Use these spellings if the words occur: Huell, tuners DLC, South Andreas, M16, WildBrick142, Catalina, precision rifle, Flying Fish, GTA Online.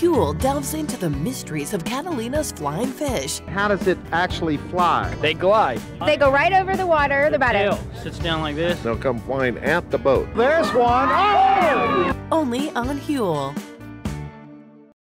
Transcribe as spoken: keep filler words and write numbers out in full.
Huell delves into the mysteries of Catalina's flying fish. How does it actually fly? They glide. They go right over the water. The, the bottom. Tail sits down like this. They'll come flying at the boat. There's one. Oh! Only on Huell.